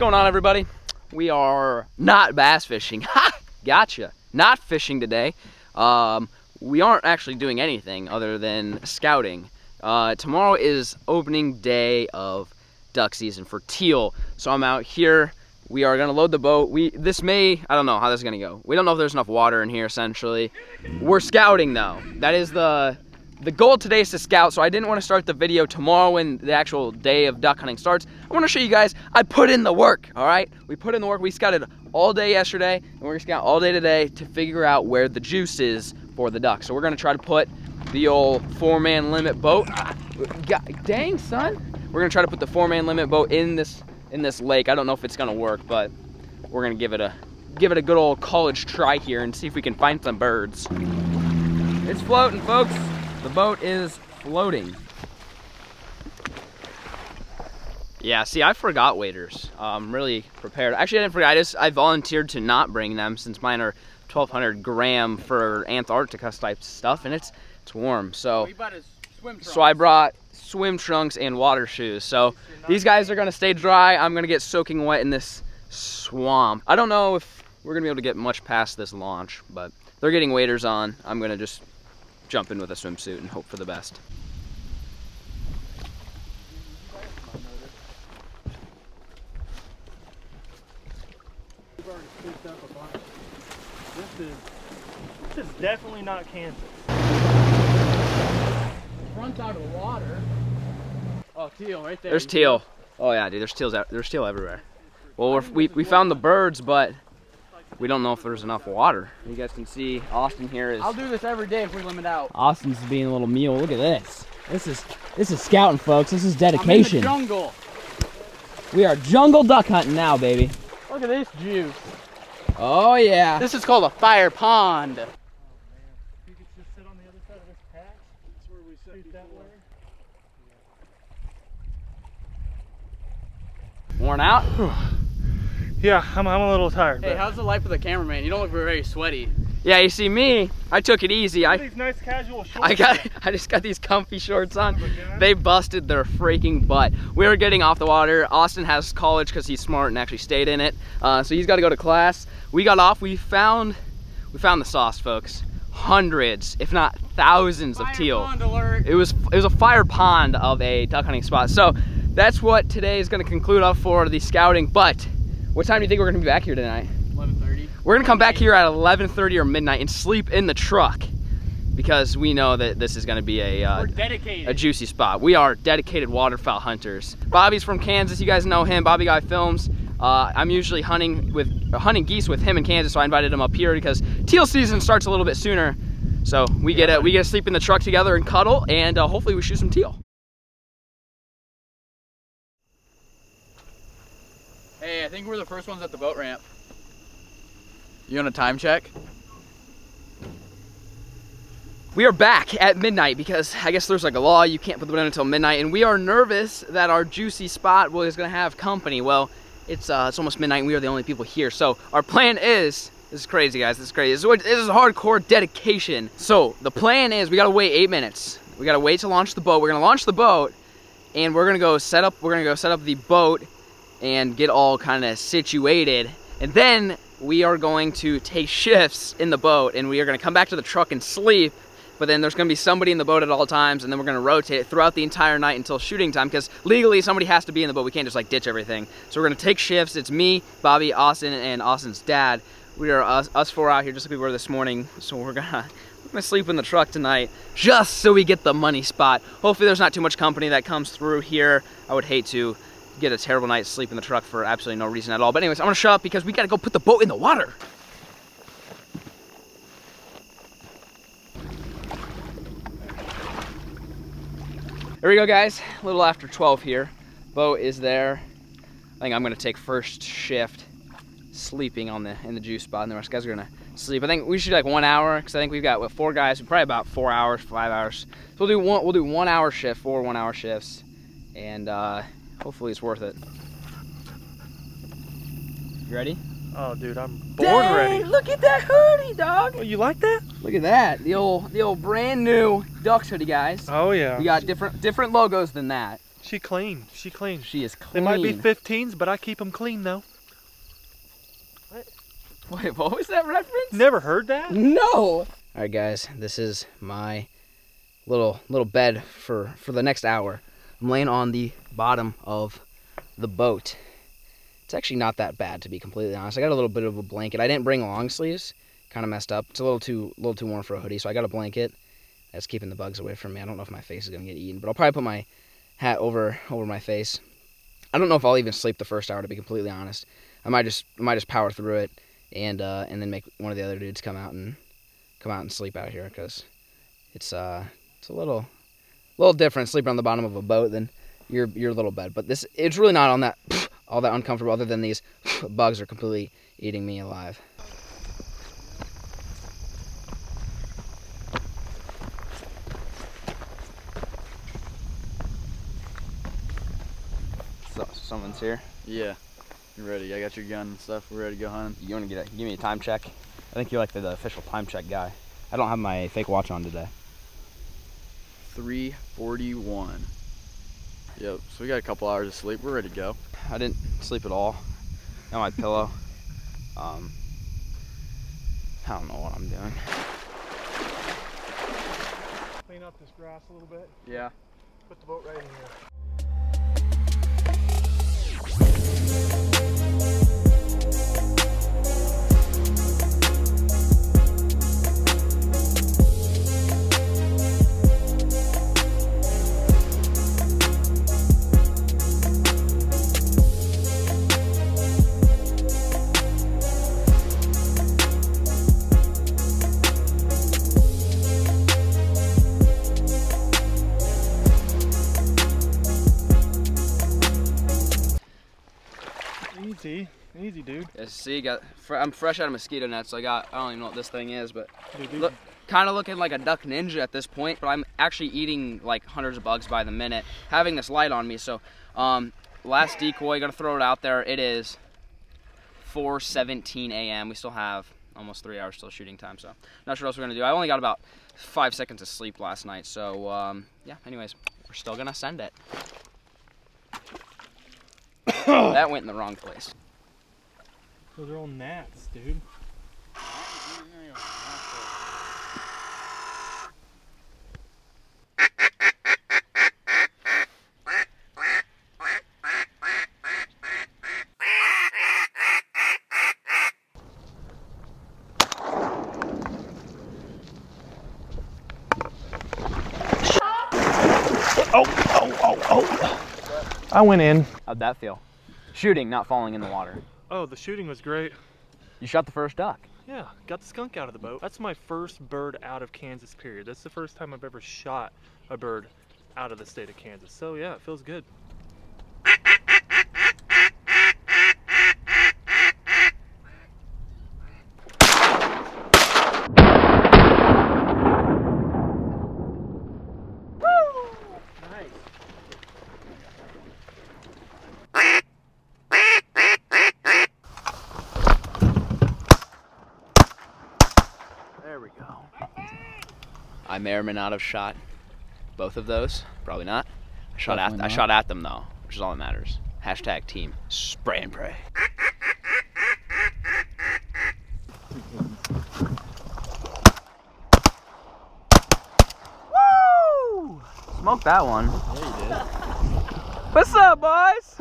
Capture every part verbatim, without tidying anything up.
going on, everybody? We are not bass fishing. Ha! Gotcha. Not fishing today. Um, we aren't actually doing anything other than scouting. Uh, tomorrow is opening day of duck season for teal. So I'm out here. We are gonna load the boat. We this may I don't know how this is gonna go. We don't know if there's enough water in here. Essentially, we're scouting though. That is the the goal today is to scout. So I didn't want to start the video tomorrow when the actual day of duck hunting starts. I want to show you guys I put in the work. All right, we put in the work. We scouted all day yesterday, and we're gonna scout all day today to figure out where the juice is for the duck. So we're gonna try to put the old four-man limit boat. Ah, God, dang son, we're gonna try to put the four-man limit boat in this. in this lake. I don't know if it's gonna work, but we're gonna give it a give it a good old college try here and see if we can find some birds. It's floating, folks. The boat is floating. Yeah, see, I forgot waders. I'm really prepared. Actually, I didn't forget. I just I volunteered to not bring them since mine are twelve hundred gram for Antarctica type stuff, and it's it's warm. So so I brought swim trunks and water shoes. So these guys are gonna stay dry. I'm gonna get soaking wet in this swamp. I don't know if we're gonna be able to get much past this launch, but they're getting waders on. I'm gonna just jump in with a swimsuit and hope for the best. This is, this is definitely not Kansas. Runs out of water. Oh, teal right there. There's teal. Oh yeah, dude. There's teals. There's teal everywhere. Well, we're, we we found the birds, but we don't know if there's enough water. You guys can see Austin here is. I'll do this every day if we limit out. Austin's being a little mule. Look at this. This is this is scouting, folks. This is dedication. I'm in the jungle. We are jungle duck hunting now, baby. Look at this juice. Oh yeah. This is called a fire pond. Worn out? Yeah, I'm, I'm a little tired. Hey, but how's the life of the cameraman? You don't look very sweaty. Yeah, you see me, I took it easy. I, these nice casual shorts I got. On. I just got these comfy shorts on. Oh, they busted their freaking butt. We were getting off the water. Austin has college because he's smart and actually stayed in it. Uh, so he's got to go to class. We got off. We found, we found the sauce, folks. Hundreds, if not thousands, fire of teal. Pond alert. It was it was a fire pond of a duck hunting spot. So that's what today is going to conclude up for the scouting. But what time do you think we're going to be back here tonight? eleven thirty. We're going to come back here at eleven thirty or midnight and sleep in the truck because we know that this is going to be a uh, a juicy spot. We are dedicated waterfowl hunters. Bobby's from Kansas. You guys know him, Bobby Guy Films. Uh, I'm usually hunting with hunting geese with him in Kansas, so I invited him up here because teal season starts a little bit sooner. So we get a, we get to sleep in the truck together and cuddle, and uh, hopefully we shoot some teal. Hey, I think we're the first ones at the boat ramp. You want a time check? We are back at midnight because I guess there's like a law, you can't put the boat in until midnight, and we are nervous that our juicy spot was gonna have company. Well, it's uh, it's almost midnight and we are the only people here. So our plan is, this is crazy guys, this is crazy. This is, this is hardcore dedication. So the plan is we gotta wait eight minutes. We gotta wait to launch the boat. We're gonna launch the boat and we're gonna go set up, we're gonna go set up the boat and get all kind of situated. And then we are going to take shifts in the boat and we are gonna come back to the truck and sleep, but then there's gonna be somebody in the boat at all times and then we're gonna rotate it throughout the entire night until shooting time because legally somebody has to be in the boat. We can't just like ditch everything. So we're gonna take shifts. It's me, Bobby, Austin, and Austin's dad. We are us, us four out here just like we were this morning. So we're gonna, we're gonna sleep in the truck tonight just so we get the money spot. Hopefully there's not too much company that comes through here. I would hate to get a terrible night's sleep in the truck for absolutely no reason at all. But anyways, I'm gonna shut up because we gotta go put the boat in the water. There we go guys, a little after twelve here. Boat is there. I think I'm gonna take first shift sleeping on the in the juice spot and the rest guys are gonna sleep. I think we should do like one hour because I think we've got what, four guys, probably about four hours, five hours. So we'll do one we'll do one hour shift, four one hour shifts, and uh hopefully it's worth it. You ready? Oh, dude, I'm born Dang, ready. Look at that hoodie, dog. Oh, you like that? Look at that. The old, the old brand new DUX hoodie, guys. Oh yeah. We got different, different logos than that. She clean. She clean. She is clean. They might be fifteens, but I keep them clean though. What? Wait, what was that reference? Never heard that? No. All right, guys. This is my little little bed for for the next hour. I'm laying on the bottom of the boat. It's actually not that bad, to be completely honest. I got a little bit of a blanket. I didn't bring long sleeves. Kind of messed up. It's a little too little too warm for a hoodie, so I got a blanket. That's keeping the bugs away from me. I don't know if my face is gonna get eaten, but I'll probably put my hat over over my face. I don't know if I'll even sleep the first hour, to be completely honest. I might just I might just power through it and uh, and then make one of the other dudes come out and come out and sleep out here, because it's uh it's a little little different sleeping on the bottom of a boat than your your little bed. But this it's really not on that all that uncomfortable, other than these bugs are completely eating me alive. Someone's here. Yeah, you're ready. I got your gun and stuff. We're ready to go hunting. You want to get a, give me a time check? I think you're like the, the official time check guy. I don't have my fake watch on today. three forty-one. Yep. So we got a couple hours of sleep. We're ready to go. I didn't sleep at all. Got my pillow. Um, I don't know what I'm doing. Clean up this grass a little bit. Yeah. Put the boat right in here. Easy, easy, dude. Yeah, see, got, I'm fresh out of mosquito nets, so I got, I don't even know what this thing is, but look, kind of looking like a duck ninja at this point, but I'm actually eating like hundreds of bugs by the minute, having this light on me, so um, last decoy, gonna throw it out there. It is four seventeen a m We still have almost three hours still shooting time, so not sure what else we're gonna do. I only got about five seconds of sleep last night, so um, yeah, anyways, we're still gonna send it. That went in the wrong place. Those are all gnats, dude. Oh, oh, oh, oh. I went in. How'd that feel? Shooting, not falling in the water. Oh, the shooting was great. You shot the first duck. Yeah, got the skunk out of the boat. That's my first bird out of Kansas, period. That's the first time I've ever shot a bird out of the state of Kansas. So yeah, it feels good. I may or may not have shot both of those. Probably not. I shot Definitely at not. I shot at them though, which is all that matters. Hashtag team spray and pray. Woo! Smoked that one. Yeah, you did. What's up, boys?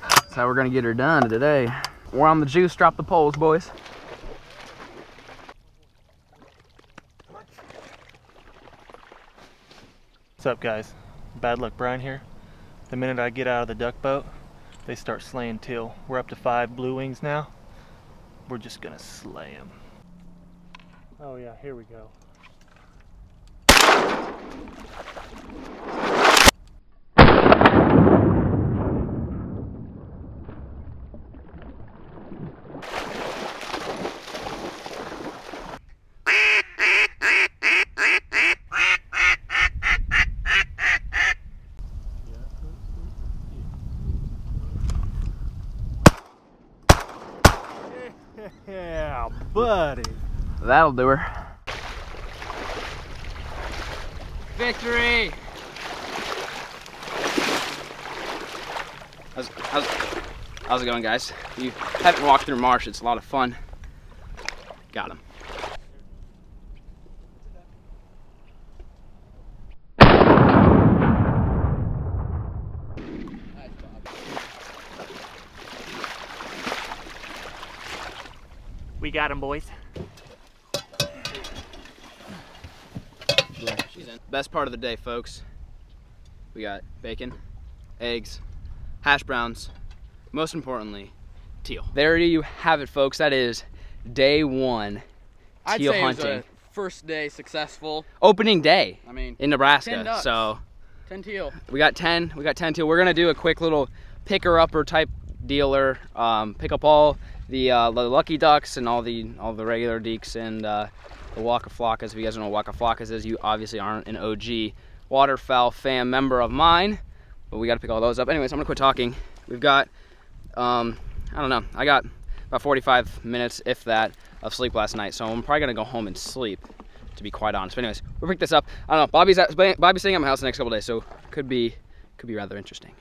That's how we're gonna get her done today. We're on the juice. Drop the poles, boys. What's up, guys? Bad Luck Brian here. The minute I get out of the duck boat, they start slaying teal. We're up to five blue wings now. We're just gonna slay them. Oh yeah, here we go. Yeah, buddy. That'll do her. Victory! How's, how's, how's it going, guys? If you haven't walked through marsh, it's a lot of fun. Got him. We got him, boys. Best part of the day, folks. We got bacon, eggs, hash browns, most importantly, teal. There you have it, folks. That is day one teal hunting. I'd say it was a first day successful. Opening day. I mean, in Nebraska. ten ducks, so ten teal. We got ten. We got ten teal. We're gonna do a quick little picker-upper type dealer. Um, pick up all the, uh, the lucky ducks and all the all the regular deeks and uh, the Waka Flockas. If you guys don't know what Waka Flockas is, you obviously aren't an O G waterfowl fan member of mine, but we got to pick all those up. Anyways, I'm gonna quit talking. We've got, um, I don't know, I got about forty-five minutes, if that, of sleep last night, so I'm probably gonna go home and sleep, to be quite honest. But anyways, we'll pick this up. I don't know, Bobby's, at, Bobby's staying at my house the next couple days, so could be, could be rather interesting.